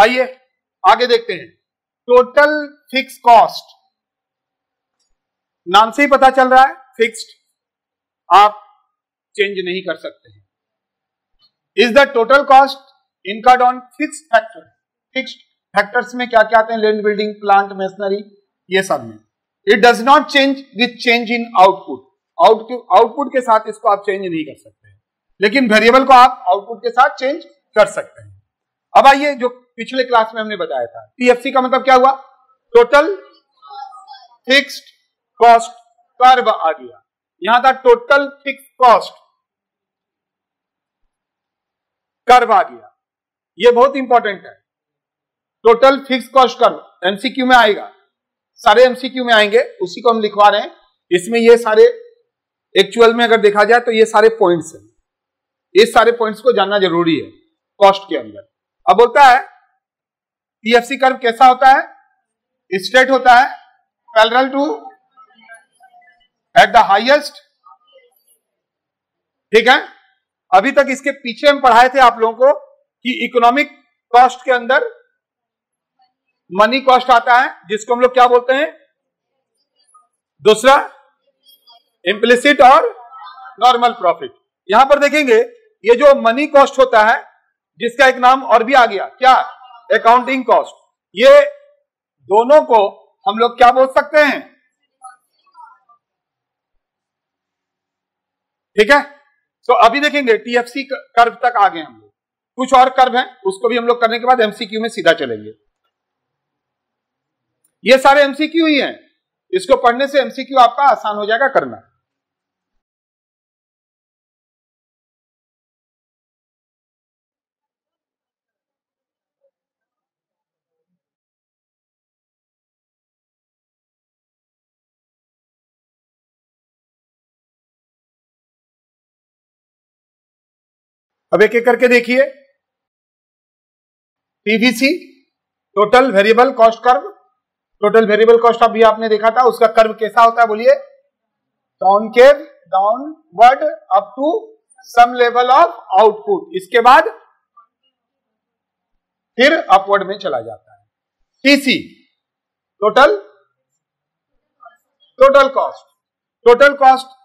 आइए आगे देखते हैं। टोटल फिक्स कॉस्ट, नाम से ही पता चल रहा है फिक्स्ड, आप चेंज नहीं कर सकते हैं। Is the total cost incurred on fixed factor, fixed factors में क्या क्या आते हैं, लैंड, बिल्डिंग, प्लांट, मशीनरी, ये सब में। It does not change with change in output, output के साथ इसको आप चेंज नहीं कर सकते हैं, लेकिन वेरिएबल को आप आउटपुट के साथ चेंज कर सकते हैं। अब आइए जो पिछले क्लास में हमने बताया था, टीएफसी का मतलब क्या हुआ, टोटल फिक्स्ड कॉस्ट कर्व आ गया, यहां था टोटल फिक्स्ड कॉस्ट कर्व आ गया, यह बहुत इंपॉर्टेंट है। Total fixed cost curve MCQ में आएगा, सारे एमसीक्यू में आएंगे, उसी को हम लिखवा रहे हैं। इसमें ये सारे एक्चुअल में अगर देखा जाए तो ये सारे पॉइंट्स हैं, ये सारे पॉइंट्स को जानना जरूरी है कॉस्ट के अंदर। अब बोलता है टीएफसी कर्व कैसा होता है, स्ट्रेट होता है, parallel to at the highest, ठीक है। अभी तक इसके पीछे हम पढ़ाए थे आप लोगों को कि इकोनॉमिक कॉस्ट के अंदर मनी कॉस्ट आता है, जिसको हम लोग क्या बोलते हैं, दूसरा इम्प्लिसिट और नॉर्मल प्रॉफिट। यहां पर देखेंगे ये जो मनी कॉस्ट होता है, जिसका एक नाम और भी आ गया, क्या, अकाउंटिंग कॉस्ट, ये दोनों को हम लोग क्या बोल सकते हैं, ठीक है। तो अभी देखेंगे टीएफसी कर्व तक आ गए हम लोग, कुछ और कर्व है उसको भी हम लोग करने के बाद एमसीक्यू में सीधा चलेंगे। ये सारे एमसीक्यू ही हैं, इसको पढ़ने से एमसीक्यू आपका आसान हो जाएगा करना। अब एक एक करके देखिए, TVC total variable cost curve, total variable cost अभी आपने देखा था, उसका कर्व कैसा होता है बोलिए, concave downward up to some level of output, इसके बाद फिर अपवर्ड में चला जाता है। TC total cost, total cost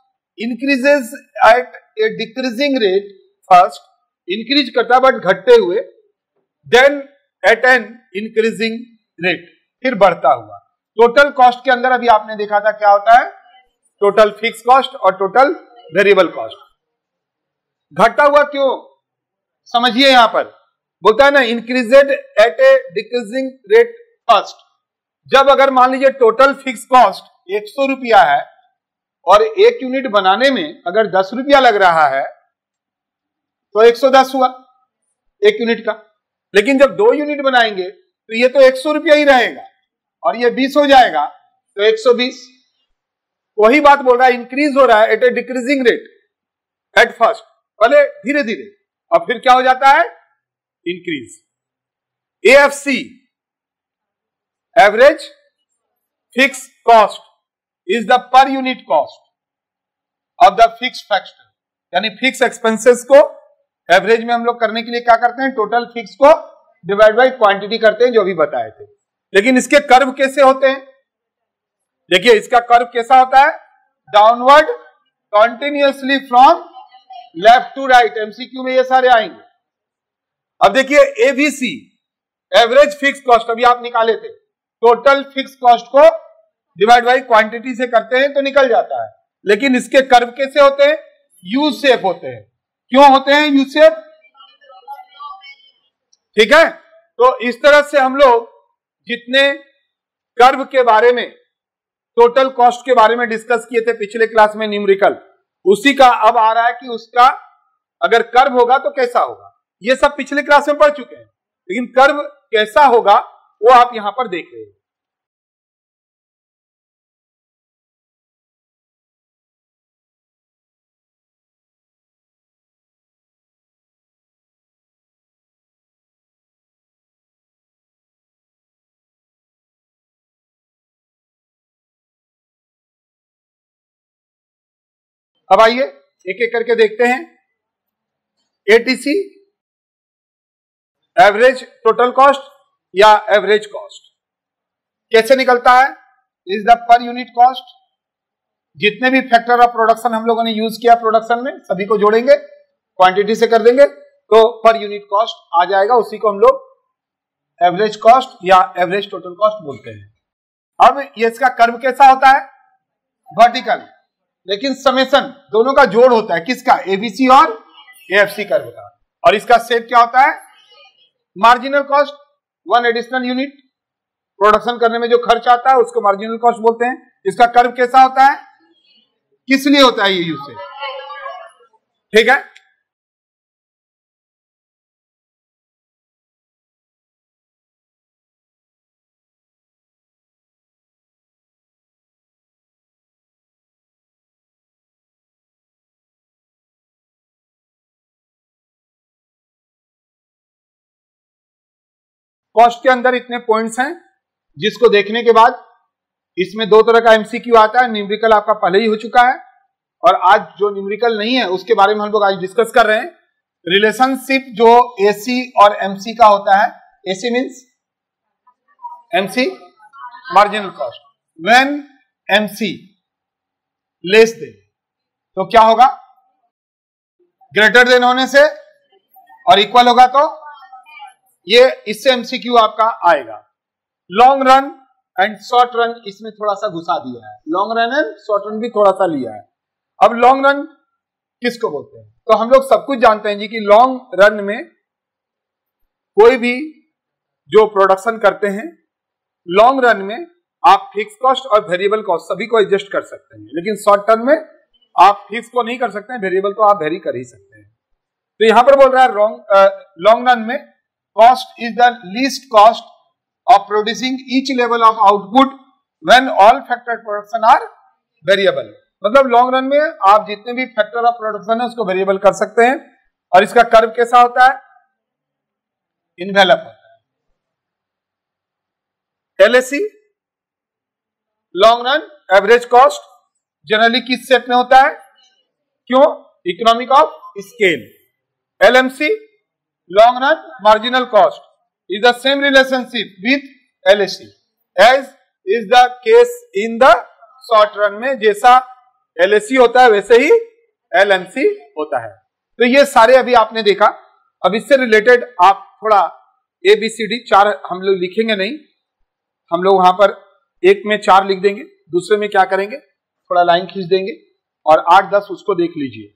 increases at a decreasing rate, first increase करता बट घटते हुए, then at an increasing rate, फिर बढ़ता हुआ। टोटल कॉस्ट के अंदर अभी आपने देखा था क्या होता है, टोटल फिक्स कॉस्ट और टोटल वेरिएबल कॉस्ट। घटता हुआ क्यों, समझिए, यहां पर बोलता है ना increased at a decreasing rate first. जब अगर मान लीजिए टोटल फिक्स कॉस्ट 100 रुपया है और एक यूनिट बनाने में अगर 10 रुपया लग रहा है तो 110 हुआ एक यूनिट का, लेकिन जब 2 यूनिट बनाएंगे तो ये तो 100 रुपया ही रहेगा और ये 20 हो जाएगा तो 120। वही बात बोल रहा है, इंक्रीज हो रहा है at a decreasing rate at first, पहले धीरे धीरे, और फिर क्या हो जाता है, increase. AFC average fix cost is the per unit cost of the fix factor, यानी फिक्स एक्सपेंसेस को एवरेज में हम लोग करने के लिए क्या करते हैं, टोटल फिक्स को डिवाइड बाई क्वांटिटी करते हैं, जो भी बताए थे। लेकिन इसके कर्व कैसे होते हैं, देखिए इसका कर्व कैसा होता है, downward continuously from left to right, MCQ में ये सारे आएंगे। अब देखिए एबीसी एवरेज फिक्स कॉस्ट, अभी आप निकाले थे, टोटल फिक्स कॉस्ट को डिवाइड बाई क्वांटिटी से करते हैं तो निकल जाता है, लेकिन इसके कर्व कैसे होते हैं, यू शेप होते हैं। क्यों होते हैं यू शेप, ठीक है। तो इस तरह से हम लोग जितने कर्व के बारे में, टोटल कॉस्ट के बारे में डिस्कस किए थे पिछले क्लास में न्यूमेरिकल, उसी का अब आ रहा है कि उसका अगर कर्व होगा तो कैसा होगा। ये सब पिछले क्लास में पढ़ चुके हैं, लेकिन कर्व कैसा होगा वो आप यहां पर देख रहे हैं। अब आइए एक एक करके देखते हैं। एटीसी एवरेज टोटल कॉस्ट या एवरेज कॉस्ट कैसे निकलता है? Is the per unit cost. जितने भी फैक्टर ऑफ प्रोडक्शन हम लोगों ने यूज किया प्रोडक्शन में सभी को जोड़ेंगे, क्वांटिटी से कर देंगे तो पर यूनिट कॉस्ट आ जाएगा। उसी को हम लोग एवरेज कॉस्ट या एवरेज टोटल कॉस्ट बोलते हैं। अब ये इसका कर्व कैसा होता है? वर्टिकल, लेकिन समेशन दोनों का जोड़ होता है। किसका? एबीसी और एएफसी कर्व का। और इसका शेप क्या होता है? Marginal cost, one additional unit production करने में जो खर्च आता है उसको मार्जिनल कॉस्ट बोलते हैं। इसका कर्व कैसा होता है? किस लिए होता है ये यूज से? ठीक है, कॉस्ट के अंदर इतने पॉइंट्स हैं जिसको देखने के बाद इसमें दो तरह का एमसीक्यू आता है। न्यूमेरिकल आपका पहले ही हो चुका है और आज जो न्यूमेरिकल नहीं है उसके बारे में हम लोग आज डिस्कस कर रहे हैं। रिलेशनशिप जो एसी और एमसी का होता है, AC means MC marginal cost, when MC less than तो क्या होगा? ग्रेटर देन होने से, और इक्वल होगा तो ये इससे एमसीक्यू आपका आएगा। Long run and short run इसमें थोड़ा सा घुसा दिया है, long run and short run भी थोड़ा सा लिया है। अब लॉन्ग रन किसको बोलते हैं? तो हम लोग सब कुछ जानते हैं जी कि लॉन्ग रन में कोई भी जो प्रोडक्शन करते हैं, लॉन्ग रन में आप फिक्स कॉस्ट और वेरिएबल कॉस्ट सभी को एडजस्ट कर सकते हैं, लेकिन शॉर्ट टर्म में आप फिक्स को नहीं कर सकते हैं, वेरिएबल को आप वेरी कर ही सकते हैं। तो यहां पर बोल रहा है लॉन्ग रन में cost is the least cost of producing each level of output when all factor production are variable। मतलब लॉन्ग रन में आप जितने भी फैक्टर ऑफ प्रोडक्शन है उसको वेरिएबल कर सकते हैं। और इसका कर्व कैसा होता है? इनवेलप होता है। LAC long run average cost generally किस शेप में होता है? क्यों? Economic of scale. LMC long run marginal cost is the same relationship with LAC as is the case in the short run में। जैसा LAC होता है वैसे ही LMC होता है। तो ये सारे अभी आपने देखा। अब इससे रिलेटेड आप थोड़ा ABCD चार हम लोग लिखेंगे नहीं, हम लोग वहां पर एक में चार लिख देंगे, दूसरे में क्या करेंगे थोड़ा लाइन खींच देंगे और 8-10 उसको देख लीजिए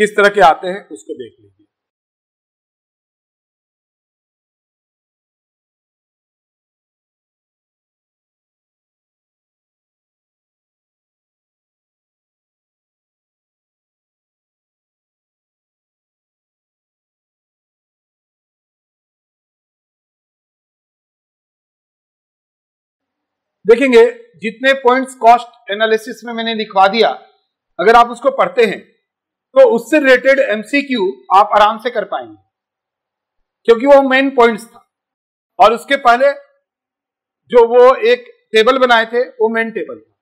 किस तरह के आते हैं उसको देख लीजिए। देखेंगे जितने पॉइंट्स कॉस्ट एनालिसिस में मैंने लिखवा दिया, अगर आप उसको पढ़ते हैं तो उससे रिलेटेड एमसीक्यू आप आराम से कर पाएंगे क्योंकि वो मेन पॉइंट्स था। और उसके पहले जो वो एक टेबल बनाए थे वो मेन टेबल था।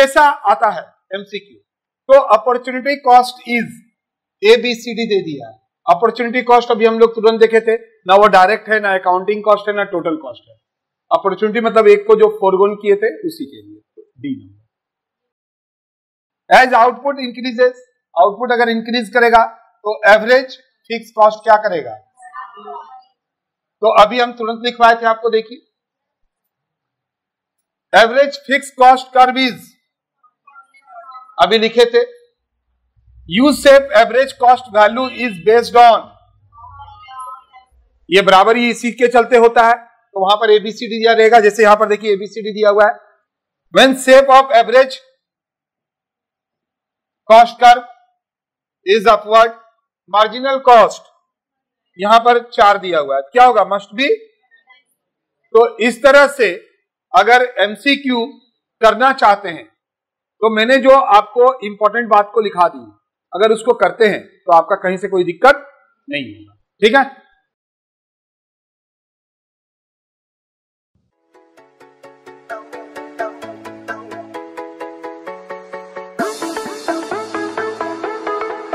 कैसा आता है एमसीक्यू? तो अपॉर्चुनिटी कॉस्ट इज एबीसीडी दे दिया है। अपॉर्चुनिटी कॉस्ट अभी हम लोग तुरंत देखे थे ना, वो डायरेक्ट है ना अकाउंटिंग कॉस्ट है ना टोटल कॉस्ट है। अपॉर्चुनिटी मतलब एक को जो फोरगोन किए थे उसी के लिए D number. As output increases, output अगर इंक्रीज करेगा तो एवरेज फिक्स कॉस्ट क्या करेगा? तो अभी हम तुरंत लिखवाए थे आपको, देखिए average fix cost curve is, अभी लिखे थे U shape average cost value is based on, ये बराबर ही इसी के चलते होता है तो वहां पर एबीसीडी दिया रहेगा। जैसे यहां पर देखिए एबीसीडी दिया हुआ है। When shape of average cost curve is upward, marginal cost यहां पर 4 दिया हुआ है, क्या होगा? Must be. तो इस तरह से अगर एमसीक्यू करना चाहते हैं तो मैंने जो आपको इंपॉर्टेंट बात को लिखा दी, अगर उसको करते हैं तो आपका कहीं से कोई दिक्कत नहीं होगा। ठीक है।